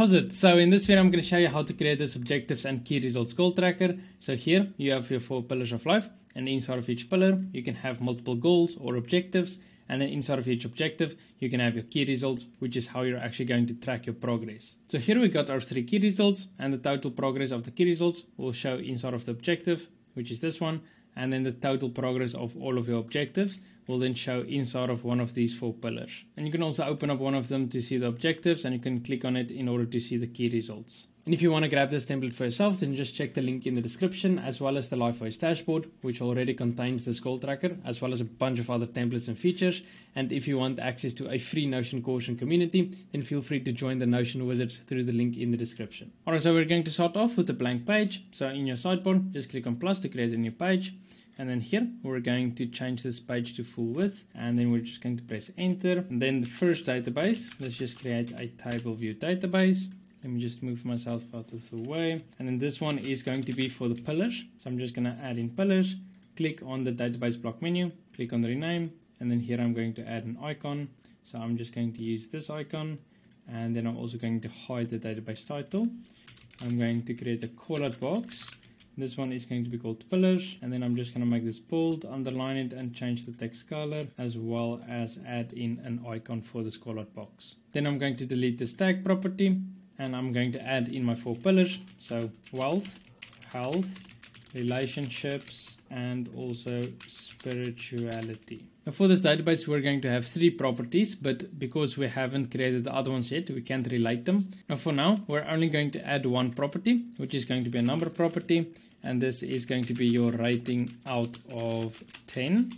How's it? So in this video, I'm going to show you how to create this objectives and key results goal tracker. So here you have your 4 pillars of life, and inside of each pillar, you can have multiple goals or objectives. And then inside of each objective, you can have your key results, which is how you're actually going to track your progress. So here we got our 3 key results, and the total progress of the key results will show inside of the objective, which is this one. And then the total progress of all of your objectives will then show inside of one of these 4 pillars. And you can also open up one of them to see the objectives, and you can click on it in order to see the key results. And if you want to grab this template for yourself, then just check the link in the description, as well as the Life OS dashboard, which already contains this goal tracker, as well as a bunch of other templates and features. And if you want access to a free Notion course and community, then feel free to join the Notion wizards through the link in the description. All right, so we're going to start off with a blank page. So in your sidebar, just click on plus to create a new page. And then here, we're going to change this page to full width, and then we're just going to press enter. And then the first database, let's just create a table view database. Let me just move myself out of the way. And then this one is going to be for the pillars. So I'm just gonna add in pillars, click on the database block menu, click on the rename, and then here I'm going to add an icon. So I'm just going to use this icon, and then I'm also going to hide the database title. I'm going to create a callout box. This one is going to be called pillars, and then I'm just going to make this bold, underline it, and change the text color, as well as add in an icon for this callout box. Then I'm going to delete this tag property, and I'm going to add in my 4 pillars. So wealth, health, relationships, and also spirituality. Now for this database, we're going to have 3 properties, but because we haven't created the other ones yet, we can't relate them. Now for now, we're only going to add 1 property, which is going to be a number property. And this is going to be your rating out of 10.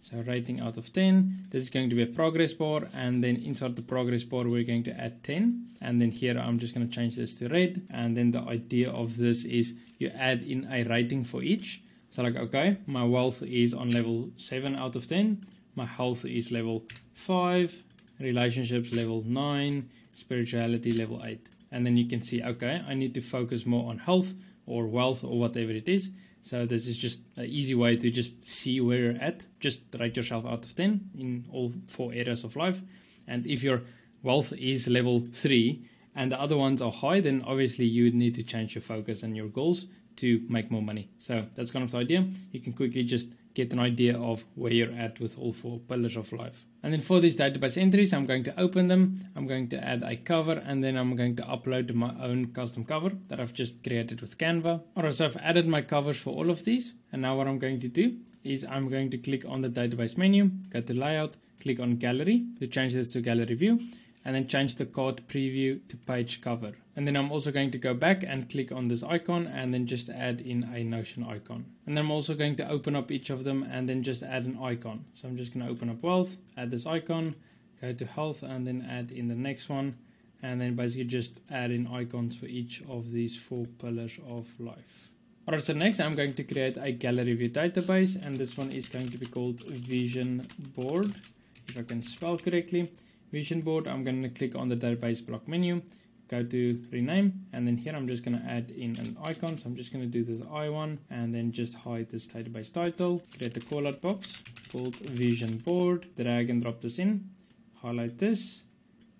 So rating out of 10, this is going to be a progress bar, and then inside the progress bar, we're going to add 10. And then here, I'm just going to change this to red. And then the idea of this is you add in a rating for each. So like, okay, my wealth is on level 7 out of 10. My health is level 5, relationships level 9, spirituality level 8. And then you can see, okay, I need to focus more on health or wealth or whatever it is. So this is just an easy way to just see where you're at. Just rate yourself out of 10 in all 4 areas of life. And if your wealth is level 3 and the other ones are high, then obviously you would need to change your focus and your goals to make more money. So that's kind of the idea. You can quickly just get an idea of where you're at with all 4 pillars of life. And then for these database entries, I'm going to open them. I'm going to add a cover, and then I'm going to upload my own custom cover that I've just created with Canva. All right, so I've added my covers for all of these. And now what I'm going to do is I'm going to click on the database menu, go to layout, click on gallery to change this to gallery view, and then change the card preview to page cover. And then I'm also going to go back and click on this icon, and then just add in a Notion icon. And then I'm also going to open up each of them and then just add an icon. So I'm just going to open up wealth, add this icon, go to health, and then add in the next one. And then basically just add in icons for each of these 4 pillars of life. All right, so next I'm going to create a gallery view database, and this one is going to be called vision board, if I can spell correctly. Vision board, I'm going to click on the database block menu, go to rename, and then here I'm just going to add in an icon. So I'm just going to do this I one, and then just hide this database title, create the callout box called vision board, drag and drop this in, highlight this,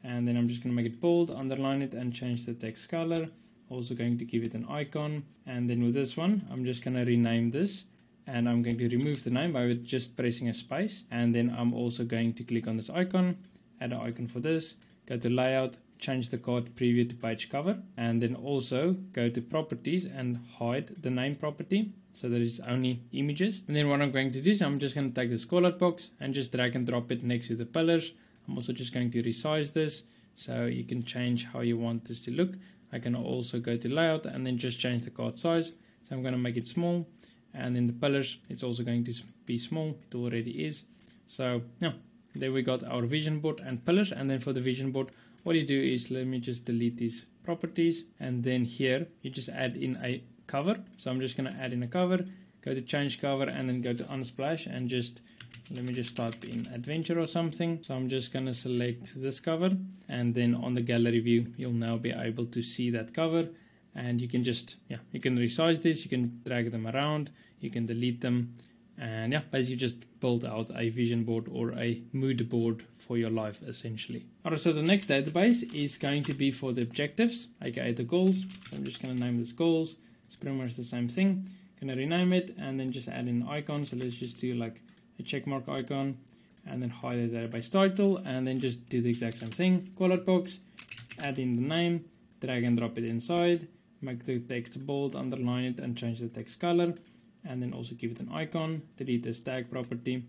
and then I'm just going to make it bold, underline it, and change the text color. Also going to give it an icon. And then with this one, I'm just going to rename this. And I'm going to remove the name by just pressing a space. And then I'm also going to click on this icon, add an icon for this, go to layout, change the card preview to page cover, and then also go to properties and hide the name property so that it's only images. And then what I'm going to do is I'm just going to take this callout box and just drag and drop it next to the pillars. I'm also just going to resize this so you can change how you want this to look. I can also go to layout and then just change the card size. So I'm going to make it small, and then the pillars, it's also going to be small. It already is. So yeah. There we got our vision board and pillars. And then for the vision board, what you do is, let me just delete these properties, and then here you just add in a cover. So I'm just going to add in a cover, go to change cover, and then go to Unsplash, and just let me just type in adventure or something. So I'm just going to select this cover, and then on the gallery view you'll now be able to see that cover. And you can just, yeah, you can resize this, you can drag them around, you can delete them, And yeah, basically just build out a vision board or a mood board for your life, essentially. All right, so the next database is going to be for the objectives, aka the goals. So I'm just going to name this goals. It's pretty much the same thing. Going to rename it and then just add in an icon. So let's just do like a checkmark icon and then hide the database title and then just do the exact same thing. Callout box, add in the name, drag and drop it inside, make the text bold, underline it and change the text color. And then also give it an icon, delete this tag property,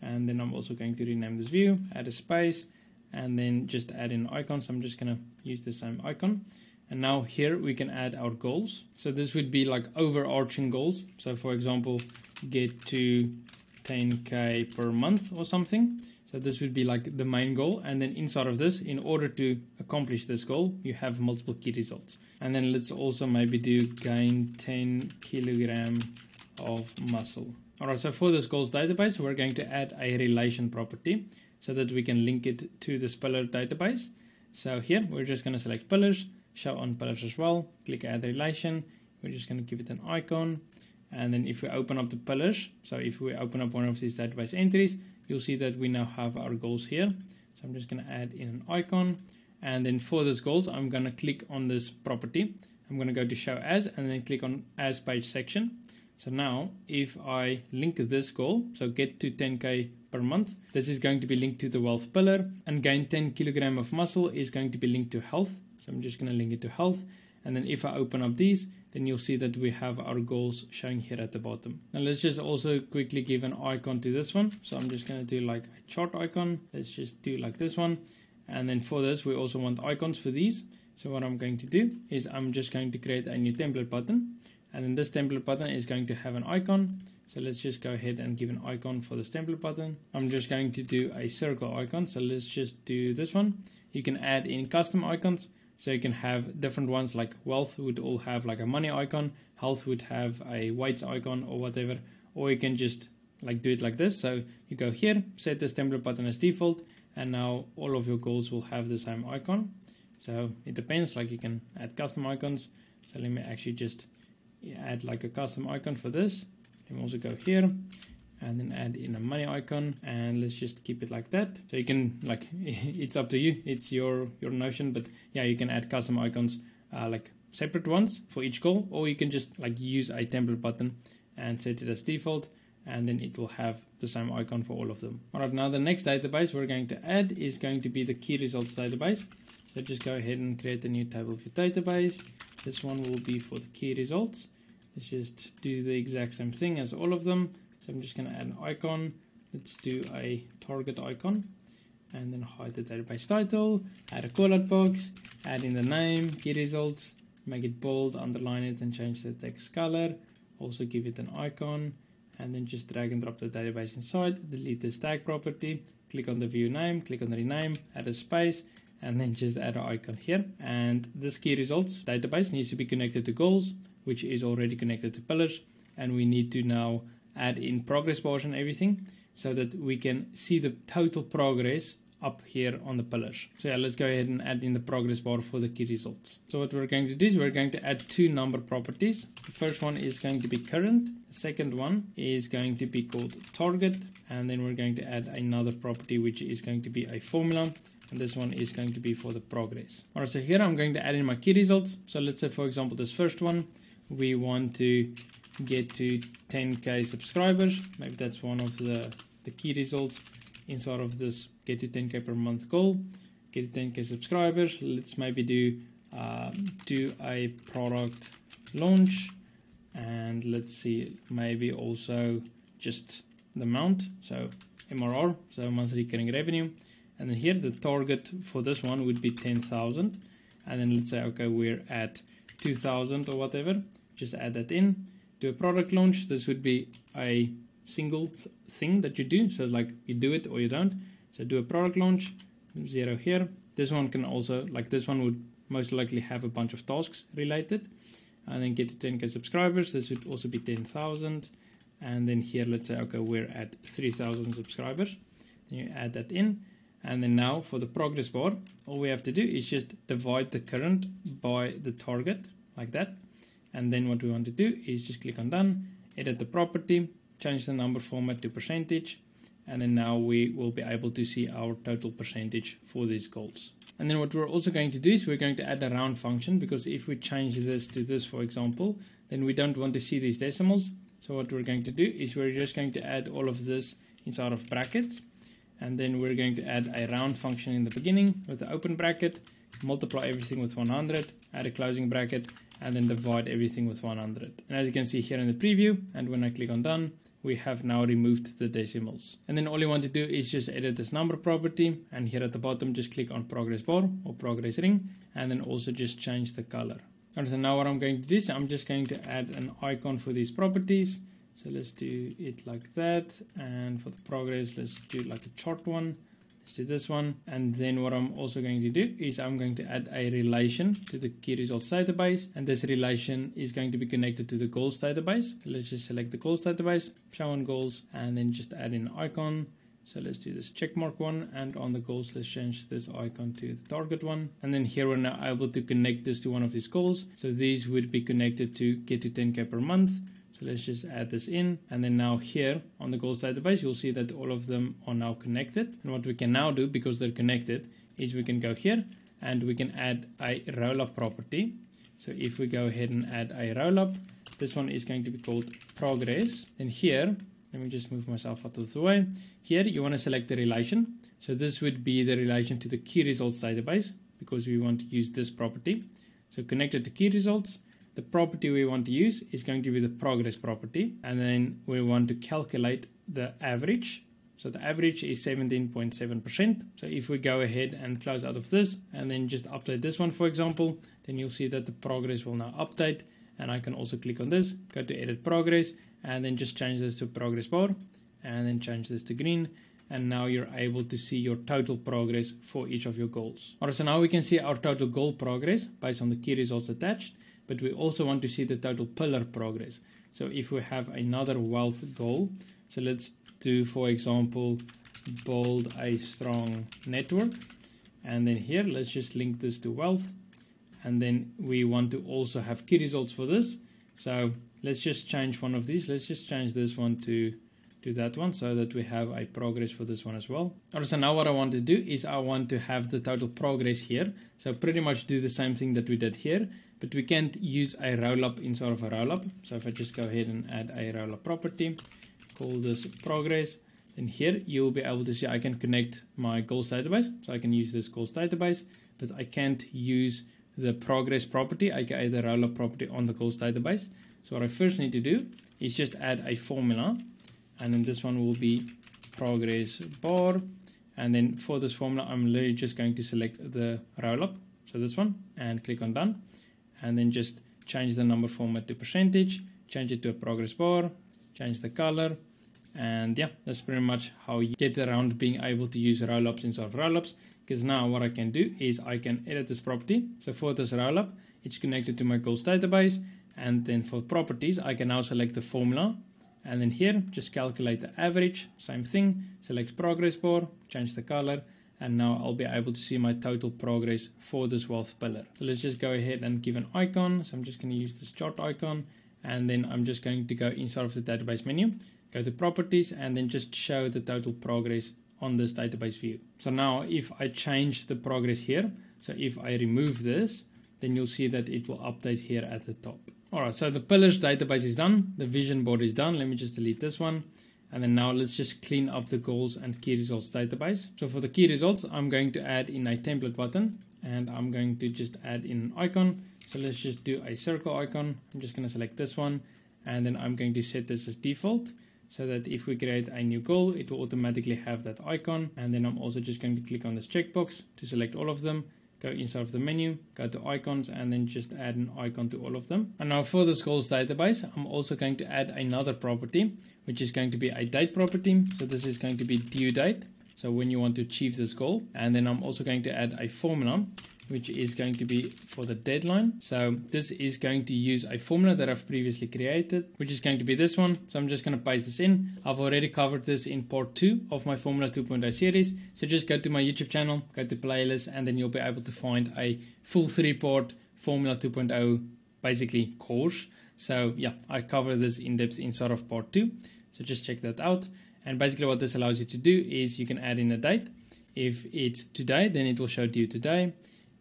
and then I'm also going to rename this view, add a space, and then just add in icons. I'm just gonna use the same icon. And now here we can add our goals. So this would be like overarching goals. So for example, get to 10K per month or something. So this would be like the main goal. And then inside of this, in order to accomplish this goal, you have multiple key results. And then let's also maybe do gain 10 kilogram of muscle. All right, so for this goals database, we're going to add a relation property so that we can link it to this pillar database. So here we're just going to select pillars, show on pillars as well, click add relation. We're just going to give it an icon. And then if we open up the pillars, so if we open up one of these database entries, you'll see that we now have our goals here. So I'm just going to add in an icon. And then for this goals, I'm going to click on this property. I'm going to go to show as and then click on as page section. So now if I link this goal, so get to 10K per month, this is going to be linked to the wealth pillar, and gain 10 kilogram of muscle is going to be linked to health. So I'm just going to link it to health. And then if I open up these, then you'll see that we have our goals showing here at the bottom. Now let's just also quickly give an icon to this one. So I'm just going to do like a chart icon. Let's just do like this one. And then for this, we also want icons for these. So what I'm going to do is I'm just going to create a new template button. And then this template button is going to have an icon. So let's just go ahead and give an icon for this template button. I'm just going to do a circle icon. So let's just do this one. You can add in custom icons. So you can have different ones, like wealth would all have like a money icon. Health would have a weights icon or whatever. Or you can just like do it like this. So you go here, set this template button as default. And now all of your goals will have the same icon. So it depends, like you can add custom icons. So let me actually just add like a custom icon for this. Let me also go here and then add in a money icon, and let's just keep it like that. So you can like, it's up to you, it's your Notion, but yeah, you can add custom icons like separate ones for each goal, or you can just like use a template button and set it as default, and then it will have the same icon for all of them. All right, now the next database we're going to add is going to be the key results database. So just go ahead and create a new table view database. This one will be for the key results. Let's just do the exact same thing as all of them. So I'm just going to add an icon. Let's do a target icon and then hide the database title, add a callout box, add in the name, key results, make it bold, underline it and change the text color. Also give it an icon and then just drag and drop the database inside, delete this tag property, click on the view name, click on the rename, add a space, and then just add an icon here. And this key results database needs to be connected to goals, which is already connected to pillars, and we need to now add in progress bars and everything so that we can see the total progress up here on the pillars. So yeah, let's go ahead and add in the progress bar for the key results. So what we're going to do is we're going to add two number properties. The first one is going to be current. The second one is going to be called target. And then we're going to add another property, which is going to be a formula. And this one is going to be for the progress. All right, so here I'm going to add in my key results. So let's say, for example, this first one, we want to get to 10K subscribers. Maybe that's one of the key results inside of this get to 10K per month goal. Get to 10K subscribers. Let's maybe do a product launch. And let's see, maybe also just the amount. So MRR, so monthly recurring revenue. And then here the target for this one would be 10,000. And then let's say, okay, we're at 2,000 or whatever. Just add that in. Do a product launch. This would be a single thing that you do. So like you do it or you don't. So do a product launch, 0 here. This one can also, like this one would most likely have a bunch of tasks related. And then get to 10K subscribers. This would also be 10,000. And then here, let's say, okay, we're at 3,000 subscribers. Then you add that in. And then now for the progress bar, all we have to do is just divide the current by the target like that. And then what we want to do is just click on done, edit the property, change the number format to percentage, and then now we will be able to see our total percentage for these goals. And then what we're also going to do is we're going to add a round function, because if we change this to this, for example, then we don't want to see these decimals. So what we're going to do is we're just going to add all of this inside of brackets, and then we're going to add a round function in the beginning with the open bracket, multiply everything with 100, add a closing bracket, and then divide everything with 100. And as you can see here in the preview, and when I click on done, we have now removed the decimals. And then all you want to do is just edit this number property, and here at the bottom just click on progress bar or progress ring, and then also just change the color. And so now what I'm going to do is I'm just going to add an icon for these properties. So let's do it like that, and for the progress let's do like a chart one. Let's do this one, and then what I'm also going to do is I'm going to add a relation to the key results database, and this relation is going to be connected to the goals database. Let's just select the goals database, show on goals, and then just add an icon. So let's do this checkmark one, and on the goals let's change this icon to the target one, and then here we're now able to connect this to one of these goals. So these would be connected to get to 10k per month. So let's just add this in, and then now here on the goals database you'll see that all of them are now connected. And what we can now do, because they're connected, is we can go here and we can add a roll-up property. So if we go ahead and add a roll-up, this one is going to be called progress, and here, let me just move myself out of the way. Here you want to select the relation, so this would be the relation to the key results database, because we want to use this property. So connected to key results. The property we want to use is going to be the progress property, and then we want to calculate the average. So the average is 17.7%. So if we go ahead and close out of this and then just update this one, for example, then you'll see that the progress will now update, and I can also click on this, go to edit progress, and then just change this to progress bar, and then change this to green. And now you're able to see your total progress for each of your goals. Alright, so now we can see our total goal progress based on the key results attached, but we also want to see the total pillar progress. So if we have another wealth goal, so let's do, for example, build a strong network, and then here let's just link this to wealth, and then we want to also have key results for this. So let's just change one of these, let's just change this one to that one, so that we have a progress for this one as well. Alright, so now what I want to do is I want to have the total progress here. So pretty much do the same thing that we did here, but we can't use a roll-up inside of a roll-up. So if I just go ahead and add a roll-up property, call this progress, then here you'll be able to see I can connect my goals database, so I can use this goals database, but I can't use the progress property, aka the roll-up property, on the goals database. So what I first need to do is just add a formula, and then this one will be progress bar, and then for this formula I'm literally just going to select the roll-up, so this one, and click on done, and then just change the number format to percentage, change it to a progress bar, change the color, and yeah, that's pretty much how you get around being able to use roll-ups instead of roll-ups. Because now what I can do is I can edit this property. So for this roll-up, it's connected to my goals database, and then for properties I can now select the formula, and then here just calculate the average, same thing, select progress bar, change the color, and now I'll be able to see my total progress for this wealth pillar. So let's just go ahead and give an icon. So I'm just going to use this chart icon, and then I'm just going to go inside of the database menu, go to properties, and then just show the total progress on this database view. So now if I change the progress here, so if I remove this, then you'll see that it will update here at the top. Alright, so the pillars database is done, the vision board is done. Let me just delete this one, and then now let's just clean up the goals and key results database. So for the key results, I'm going to add in a template button, and I'm going to just add in an icon. So let's just do a circle icon. I'm just going to select this one, and then I'm going to set this as default, so that if we create a new goal, it will automatically have that icon. And then I'm also just going to click on this checkbox to select all of them, go inside of the menu, go to icons, and then just add an icon to all of them. And now for this goals database, I'm also going to add another property, which is going to be a date property. So this is going to be due date, so when you want to achieve this goal. And then I'm also going to add a formula, which is going to be for the deadline. So this is going to use a formula that I've previously created, which is going to be this one. So I'm just going to paste this in. I've already covered this in part 2 of my Formula 2.0 series. So just go to my YouTube channel, go to playlist, and then you'll be able to find a full 3-part Formula 2.0 basically course. So yeah, I cover this in depth inside of part 2. So just check that out. And basically what this allows you to do is you can add in a date. If it's today, then it will show due today.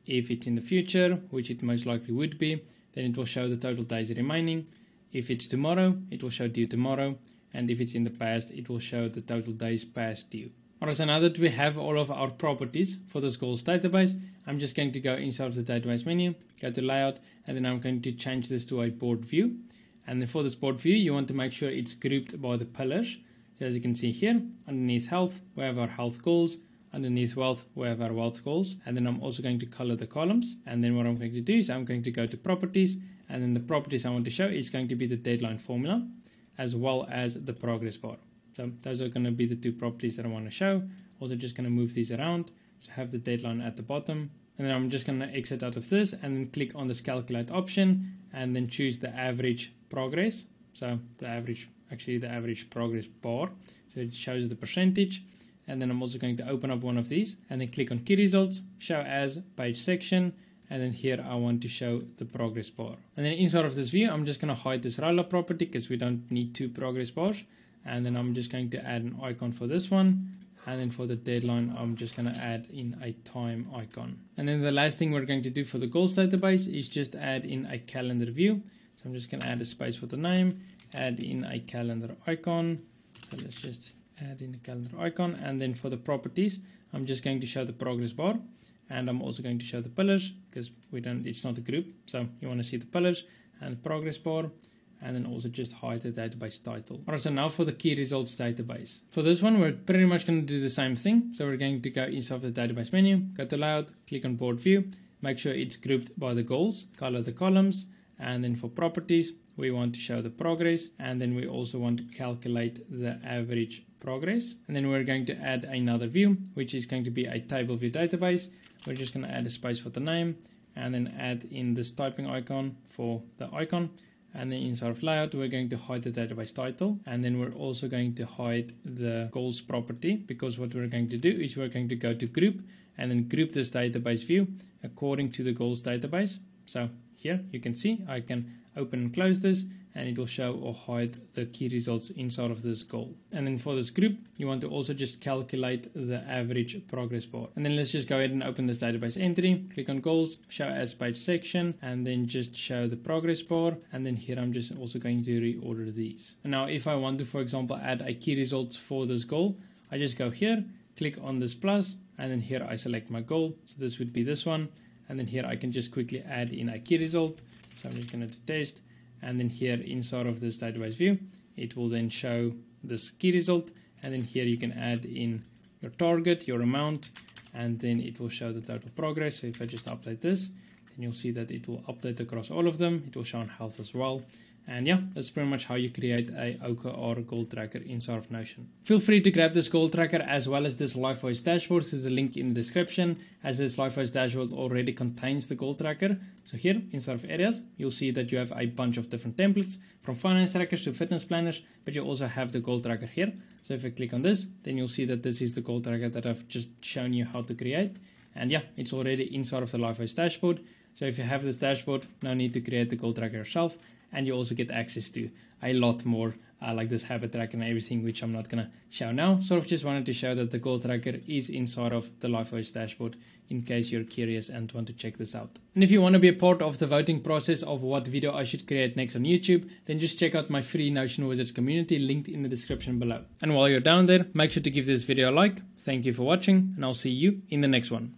If it's in the future, which it most likely would be, then it will show the total days remaining. If it's tomorrow, it will show due tomorrow. And if it's in the past, it will show the total days past due. All right, so now that we have all of our properties for this goals database, I'm just going to go inside of the database menu, go to layout, and then I'm going to change this to a board view. And then for this board view, you want to make sure it's grouped by the pillars. So as you can see here, underneath health, we have our health goals. Underneath wealth, we have our wealth goals. And then I'm also going to color the columns. And then what I'm going to do is I'm going to go to properties. And then the properties I want to show is going to be the deadline formula, as well as the progress bar. So those are going to be the two properties that I want to show. Also just going to move these around. So have the deadline at the bottom. And then I'm just going to exit out of this and then click on this calculate option and then choose the average progress. So the average progress bar. So it shows the percentage. And then I'm also going to open up one of these and then click on key results, show as, page section. And then here I want to show the progress bar. And then inside of this view, I'm just going to hide this roller property because we don't need two progress bars. And then I'm just going to add an icon for this one. And then for the deadline, I'm just going to add in a time icon. And then the last thing we're going to do for the goals database is just add in a calendar view. So I'm just going to add a space for the name, add in a calendar icon. So let's just add in a calendar icon. And then for the properties, I'm just going to show the progress bar. And I'm also going to show the pillars because it's not a group. So you want to see the pillars and the progress bar. And then also just hide the database title. All right, so now for the key results database. For this one, we're pretty much going to do the same thing. So we're going to go inside the database menu, go to layout, click on board view, make sure it's grouped by the goals, color the columns, and then for properties, we want to show the progress, and then we also want to calculate the average progress. And then we're going to add another view, which is going to be a table view database. We're just going to add a space for the name, and then add in this typing icon for the icon. And then inside of layout, we're going to hide the database title. And then we're also going to hide the goals property, because what we're going to do is we're going to go to group and then group this database view according to the goals database. So here you can see I can open and close this and it will show or hide the key results inside of this goal. And then for this group, you want to also just calculate the average progress bar. And then let's just go ahead and open this database entry, click on goals, show as page section, and then just show the progress bar. And then here, I'm just also going to reorder these. And now if I want to, for example, add a key results for this goal, I just go here, click on this plus, and then here I select my goal. So this would be this one. And then here I can just quickly add in a key result. So I'm just going to test. And then here inside of this database view, it will then show this key result. And then here you can add in your target, your amount, and then it will show the total progress. So if I just update this, then you'll see that it will update across all of them. It will show on health as well. And yeah, that's pretty much how you create a OKR goal tracker inside of Notion. Feel free to grab this goal tracker as well as this Life OS dashboard through the link in the description, as this Life OS dashboard already contains the goal tracker. So here, inside of areas, you'll see that you have a bunch of different templates, from finance trackers to fitness planners, but you also have the goal tracker here. So if I click on this, then you'll see that this is the goal tracker that I've just shown you how to create. And yeah, it's already inside of the Life OS dashboard. So if you have this dashboard, no need to create the goal tracker yourself. And you also get access to a lot more like this habit tracker and everything, which I'm not going to show now. Sort of just wanted to show that the goal tracker is inside of the Life OS dashboard in case you're curious and want to check this out. And if you want to be a part of the voting process of what video I should create next on YouTube, then just check out my free Notion Wizards community linked in the description below. And while you're down there, make sure to give this video a like. Thank you for watching, and I'll see you in the next one.